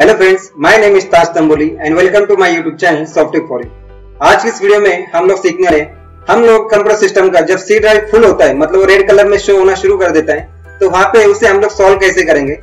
Hello friends, my name is Taj Tamboli and welcome to my YouTube channel software for you. आज की इस video में हम लोग सीखने वाले हैं, हम लोग कंप्यूटर सिस्टम का जब सी ड्राइव फुल होता है, मतलब वो रेड कलर में शो होना शुरू कर देता है, तो वहाँ पे उसे हम लोग सॉल्व कैसे करेंगे।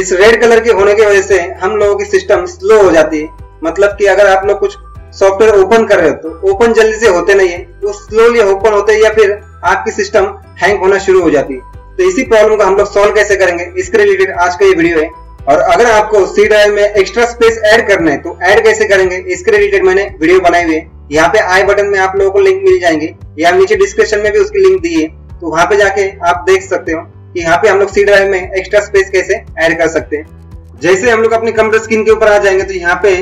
इस रेड कलर के होने की वजह से हम लोगों की सिस्टम स्लो हो जाती है, मतलब की अगर आप लोग कुछ सॉफ्टवेयर ओपन कर रहे हो तो ओपन जल्दी से होते नहीं है, वो स्लोली ओपन होते है या फिर आपकी सिस्टम हैंग होना शुरू हो जाती है। तो इसी प्रॉब्लम को हम लोग सॉल्व कैसे करेंगे, इसके रिलेटेड आज का ये वीडियो है। और अगर आपको सी ड्राइव में एक्स्ट्रा स्पेस ऐड करना है तो ऐड कैसे करेंगे, इसके रिलेटेड मैंने वीडियो बनाए हुए हैं। यहाँ पे आई बटन में आप लोगों को लिंक मिल जाएंगे या नीचे डिस्क्रिप्शन में भी उसकी लिंक दी है, तो वहाँ पे जाके आप देख सकते हो कि यहाँ पे हम लोग सी ड्राइव में एक्स्ट्रा स्पेस कैसे ऐड कर सकते हैं। जैसे हम लोग अपने कंप्यूटर स्क्रीन के ऊपर आ जाएंगे तो यहाँ पे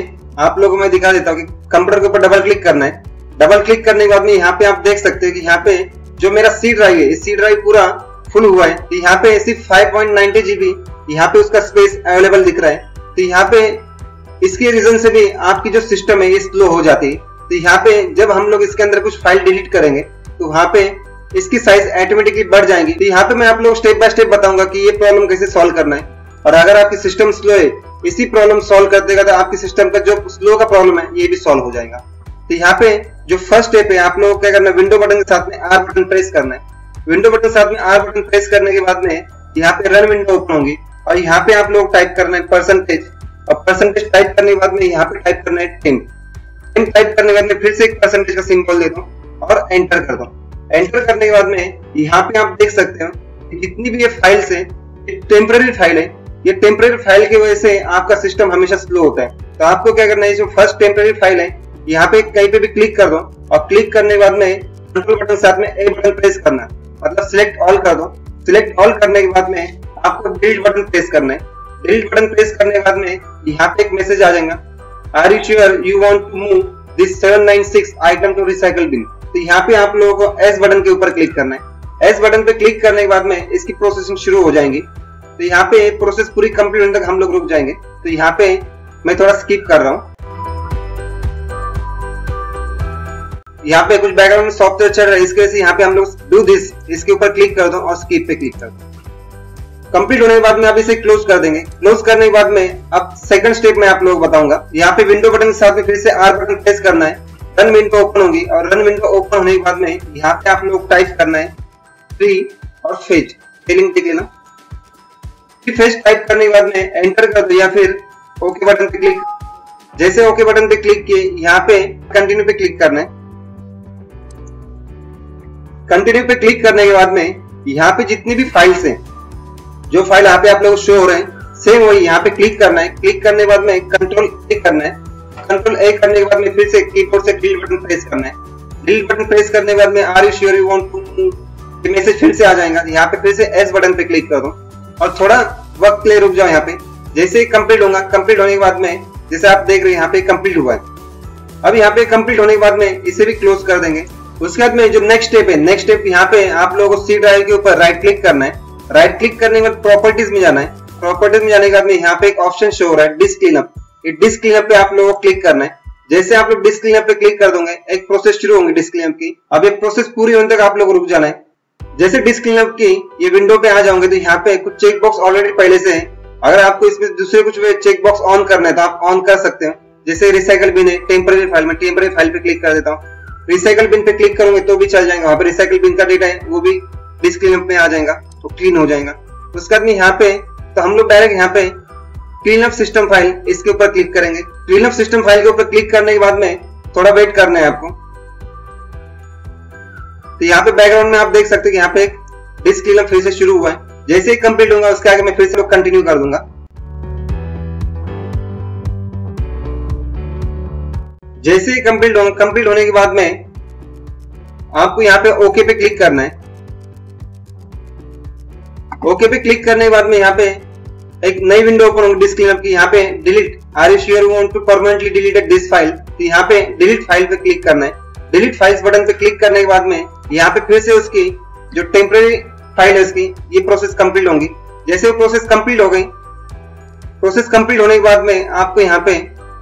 आप लोगों को मैं दिखा देता हूँ कि कंप्यूटर के ऊपर डबल क्लिक करना है। डबल क्लिक करने के बाद में यहाँ पे आप देख सकते हो कि यहाँ पे जो मेरा सी ड्राइव है, सी ड्राइव पूरा फुल हुआ है। यहाँ पे सिर्फ 5.90 GB यहाँ पे उसका स्पेस अवेलेबल दिख रहा है। तो यहाँ पे इसके रीजन से भी आपकी जो सिस्टम है ये स्लो हो जाती है। तो यहाँ पे जब हम लोग इसके अंदर कुछ फाइल डिलीट करेंगे तो वहाँ पे इसकी साइज ऑटोमेटिकली बढ़ जाएगी। तो यहाँ पे मैं आप लोग स्टेप बाय स्टेप बताऊंगा कि ये प्रॉब्लम कैसे सॉल्व करना है। और अगर आपकी सिस्टम स्लो है, इसी प्रॉब्लम सॉल्व कर देगा तो आपकी सिस्टम का जो स्लो का प्रॉब्लम है ये भी सॉल्व हो जाएगा। तो यहाँ पे जो फर्स्ट स्टेप है, आप लोग क्या करना है, विंडो बटन के साथ में आर बटन प्रेस करना है। विंडो बटन के साथ में आर बटन प्रेस करने के बाद में यहाँ पे रन विंडो ओपन होगी और यहाँ पे आप लोग टाइप करना है परसेंटेज, और परसेंटेज टाइप करने के बाद में यहाँ पे टाइप करना है 10 टाइप करने के बाद में फिर से एक परसेंटेज का सिंबल दे दो और एंटर कर दो। एंटर करने के बाद में यहाँ पे आप देख सकते हो कि जितनी भी ये फाइल्स है टेम्पररी फाइल है, ये टेम्पररी फाइल की वजह से आपका सिस्टम हमेशा स्लो होता है। तो आपको क्या करना है, जो फर्स्ट टेम्पररी फाइल है यहाँ पे कहीं पे भी क्लिक कर दो और क्लिक करने के बाद में कंट्रोल बटन साथ में ए बटन प्रेस करना, मतलब सिलेक्ट ऑल कर दो। सिलेक्ट ऑल करने के बाद में आपको डिलीट बटन प्रेस करना है। डिलीट बटन प्रेस करने के बाद में यहाँ पे एक मैसेज आ जाएगा, are you sure you want to move this 796 item to recycle bin. तो यहाँ पे आप लोगों को एस बटन के ऊपर क्लिक करना है। एस बटन पे क्लिक करने के बाद में इसकी प्रोसेसिंग शुरू हो जाएंगी। तो यहाँ पे प्रोसेस पूरी कंप्लीट होने तक हम लोग रुक जाएंगे। तो यहाँ पे मैं थोड़ा स्किप कर रहा हूँ। यहाँ पे कुछ बैकग्राउंड सॉफ्टवेयर चल रहा है, इसके वजह से यहाँ पे हम लोग डू दिस इसके ऊपर क्लिक कर दो और स्किप पे क्लिक कर दो। कंप्लीट होने के बाद में आप इसे क्लोज कर देंगे। क्लोज करने के बाद में अब सेकंड स्टेप में आप लोगों को बताऊंगा। यहाँ पे विंडो बटन के साथ में फिर से आर बटन प्रेस करना है, रन विंडो ओपन होगी और रन विंडो ओपन होने के बाद में यहाँ पे आप लोग टाइप करना है ट्री और फेज, स्पेलिंग देख लेना। फेज टाइप करने के बाद में एंटर कर दो या फिर ओके बटन पे क्लिक। जैसे ओके बटन पे क्लिक किए यहाँ पे कंटिन्यू पे क्लिक करना है। कंटिन्यू पे क्लिक करने के बाद में यहाँ पे जितनी भी फाइल्स हैं, जो फाइल यहाँ पे आप लोग शो हो रहे हैं सेम वही यहाँ पे क्लिक करना है। क्लिक करने के बाद में कंट्रोल ए करना है। कंट्रोल ए करने के बाद में फिर से कीबोर्ड से डिलीट बटन प्रेस करना है। डिलीट बटन प्रेस करने के बाद में are you sure you want to ये मैसेज फिर से आ जाएगा। यहाँ पे फिर से एस बटन पे क्लिक कर दो और थोड़ा वक्त के लिए रुक जाओ। यहाँ पे जैसे ही कंप्लीट होगा, कंप्लीट होने के बाद में जैसे आप देख रहे हैं यहाँ पे कंप्लीट हुआ है। अब यहाँ पे कंप्लीट होने के बाद में इसे भी क्लोज कर देंगे। उसके बाद में जो नेक्स्ट स्टेप है, नेक्स्ट स्टेप यहाँ पे आप लोगों को सी ड्राइव के ऊपर राइट क्लिक करना है। राइट क्लिक करने के बाद प्रॉपर्टीज में जाना है। प्रॉपर्टीज में जाने के बाद में यहाँ पे एक ऑप्शन शो हो रहा है डिस्क क्लीनअप। ये डिस्क क्लीनअप पे आप लोगों को क्लिक करना है। जैसे आप लोग डिस्क क्लीनअप पे क्लिक कर दोगे एक प्रोसेस शुरू होगी डिस्क क्लीनअप की। अब ये प्रोसेस पूरी होने तक आप लोग रुक जाना है। जैसे डिस्क क्लीनअप की ये विंडो पे आ जाओगे तो यहाँ पे कुछ चेकबॉक्स ऑलरेडी पहले से है। अगर आपको इसमें दूसरे कुछ चेकबॉक्स ऑन करना है तो आप ऑन कर सकते हो। जैसे रिसाइकल बिन है, टेम्पररी फाइल में टेम्पररी फाइल पे क्लिक कर देता हूँ। रिसाइकल बिन पे क्लिक करोगे तो भी चल जाएगा, वहाँ पे रिसाइकल बिन का डेटा है वो भी डिस्क क्लीनअप में आ जाएगा तो क्लीन हो जाएगा। उसके बाद यहाँ पे तो हम लोग डायरेक्ट यहाँ पे क्लीनअप सिस्टम फाइल इसके ऊपर क्लिक करेंगे। क्लीनअप सिस्टम फाइल के ऊपर क्लिक करने के बाद में थोड़ा वेट करना है आपको। तो यहाँ पे बैकग्राउंड में आप देख सकते हो कि यहाँ पे डिस्क क्लीनअप फिर से शुरू हुआ है। जैसे ही कंप्लीट होगा उसके आगे मैं फिर से कंटिन्यू कर दूंगा। जैसे ही कंप्लीट होने के बाद में आपको यहाँ पे ओके पे क्लिक करना है। ओके पे क्लिक करने के बाद में यहाँ पे एक नई विंडो ओपन होगी डिस्क क्लीनअप की। यहाँ पे delete are you sure you want to permanently delete this file. तो यहाँ पे डिलीट फाइल पे क्लिक करना है। डिलीट फाइल्स बटन पे क्लिक करने के बाद में यहाँ पे फिर से उसकी जो टेम्परेरी फाइल है उसकी ये प्रोसेस कंप्लीट होगी। जैसे वो प्रोसेस कंप्लीट हो गई, प्रोसेस कंप्लीट होने के बाद में आपको यहाँ पे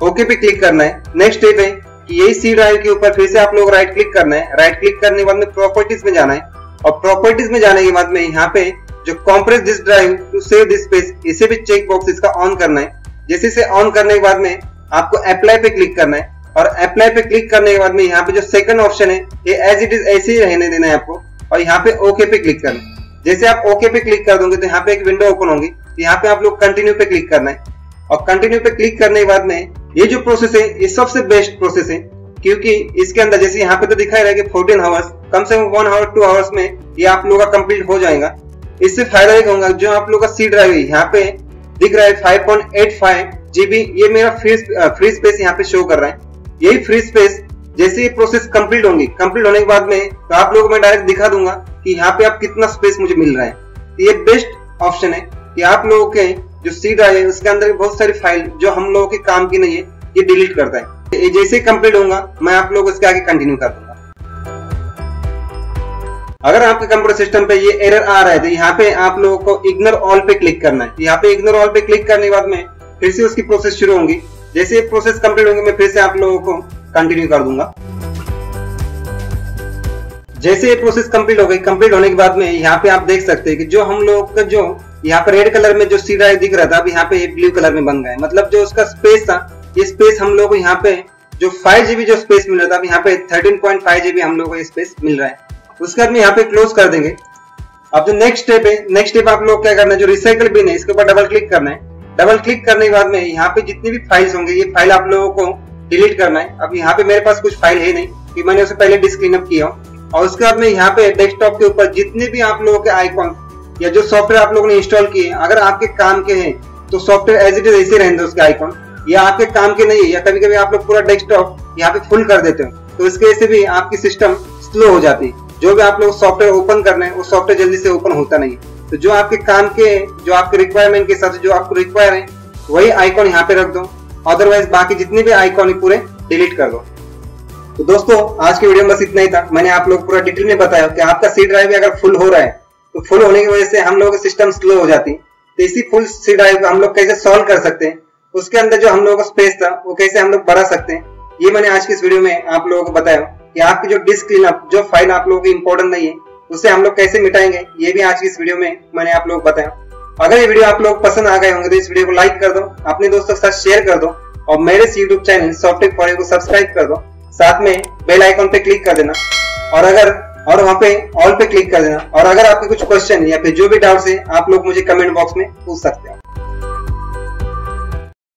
ओके पे क्लिक करना है। नेक्स्ट स्टेप है कि यही सी ड्राइव के ऊपर फिर से आप लोग राइट क्लिक करना है। राइट क्लिक करने के बाद में प्रॉपर्टीज में जाना है और प्रॉपर्टीज में जाने के बाद में यहाँ पे जो compress this drive to save this space इसे भी चेक बॉक्स इसका ऑन करना है। जैसे इसे ऑन करने के बाद में आपको अप्लाई पे क्लिक करना है और अप्लाई पे क्लिक करने के बाद में यहाँ पे जो सेकंड ऑप्शन है ये एज इट इज ऐसे ही रहने देना है आपको और यहाँ पे ओके पे क्लिक करना है। जैसे आप ओके पे क्लिक कर दोगे तो यहाँ पे एक विंडो ओपन होगी, यहाँ पे आप लोग कंटिन्यू पे क्लिक करना है और कंटिन्यू पे क्लिक करने के बाद में ये जो प्रोसेस है ये सबसे बेस्ट प्रोसेस है क्योंकि इसके अंदर जैसे यहाँ पे तो दिखाई रहा है 14 आवर्स, कम से कम 1 आवर 2 आवर्स में ये आप लोगों का कंप्लीट हो जाएगा। इससे फायदा एक होगा जो आप लोगों का सी ड्राइव है यहाँ पे दिख रहा है 5.85 GB, ये मेरा फ्री स्पेस यहाँ पे शो कर रहा है। यही फ्री स्पेस जैसे ये प्रोसेस कंप्लीट होंगी, कंप्लीट होने के बाद में तो आप लोगों को मैं डायरेक्ट दिखा दूंगा कि यहाँ पे आप कितना स्पेस मुझे मिल रहा है। तो ये बेस्ट ऑप्शन है कि आप लोगों के जो सी ड्राइव है उसके अंदर बहुत सारी फाइल जो हम लोगों के काम की नहीं है ये डिलीट करता है। ये जैसे कंप्लीट होगा मैं आप लोगों को इसके आगे कंटिन्यू कर दूंगा। अगर आपके कंप्यूटर सिस्टम पे ये एरर आ रहा है तो यहाँ पे आप लोगों को इग्नोर ऑल पे क्लिक करना है। यहाँ पे इग्नोर ऑल पे क्लिक करने के बाद में फिर से उसकी प्रोसेस शुरू होंगी। जैसे ये प्रोसेस कंप्लीट होंगे मैं फिर से आप लोगों को कंटिन्यू कर दूंगा। जैसे ये प्रोसेस कंप्लीट हो गई, कंप्लीट होने के बाद में यहाँ पे आप देख सकते हैं कि जो हम लोग का जो यहाँ पे रेड कलर में जो सी ड्राइव दिख रहा था अब यहाँ पे ब्लू कलर में बन गया है, मतलब जो उसका स्पेस था ये स्पेस हम लोग को यहाँ पे जो 5 GB जो स्पेस मिल रहा था अब यहाँ पे 13.5 GB हम लोग को ये स्पेस मिल रहा है। उसके बाद में यहाँ पे क्लोज कर देंगे। अब जो नेक्स्ट स्टेप है, नेक्स्ट स्टेप आप लोग क्या करना है जो रिसाइकल बिन है इसके ऊपर डबल क्लिक करना है। डबल क्लिक करने के बाद में यहाँ पे जितनी भी फाइल्स होंगे ये फाइल आप लोगों को डिलीट करना है। अब यहाँ पे मेरे पास कुछ फाइल है नहीं कि मैंने उसे पहले डिस्क क्लीन अप किया हो। और उसके बाद में यहाँ पे डेस्कटॉप के ऊपर जितने भी आप लोगों के आइकॉन या जो सॉफ्टवेयर आप लोगों ने इंस्टॉल किए अगर आपके काम के हैं तो सॉफ्टवेयर एज इट इज ऐसे रहेंगे उसके आइकॉन, या आपके काम के नहीं है या कभी कभी आप लोग पूरा डेस्कटॉप यहाँ पे फुल कर देते हो तो इसके वजह से भी आपकी सिस्टम स्लो हो जाती है। जो भी आप लोग सॉफ्टवेयर ओपन करना है वो सॉफ्टवेयर जल्दी से ओपन होता नहीं है। तो जो आपके काम के जो आपके रिक्वायरमेंट के हिसाब से जो आपको रिक्वायर है वही आइकॉन यहाँ पे रख दो, अदरवाइज बाकी जितने भी आइकॉन है पूरे डिलीट कर दो। तो दोस्तों आज के वीडियो में बस इतना ही था। मैंने आप लोग पूरा डिटेल में बताया कि आपका सी ड्राइव अगर फुल हो रहा है तो फुल होने की वजह से हम लोग सिस्टम स्लो हो जाती है। तो इसी फुल सी ड्राइव को हम लोग कैसे सॉल्व कर सकते हैं, उसके अंदर जो हम लोगों का स्पेस था वो कैसे हम लोग बढ़ा सकते हैं ये मैंने आज की इस वीडियो में आप लोगों को बताया कि आपकी जो डिस्क क्लीनअप जो फाइल आप लोगों की इंपॉर्टेंट नहीं है उसे हम लोग कैसे मिटाएंगे ये भी आज की इस वीडियो में मैंने आप लोगों को बताया। अगर ये वीडियो आप लोग पसंद आ गए होंगे तो इस वीडियो को लाइक कर दो, अपने दोस्तों के साथ शेयर कर दो और मेरे YouTube channel Softtech for you को सब्सक्राइब कर दो, साथ में बेल आइकॉन पे क्लिक कर देना और वहाँ पे ऑल पे क्लिक कर देना। और अगर आपके कुछ क्वेश्चन या फिर जो भी डाउट्स है आप लोग मुझे कमेंट बॉक्स में पूछ सकते हो।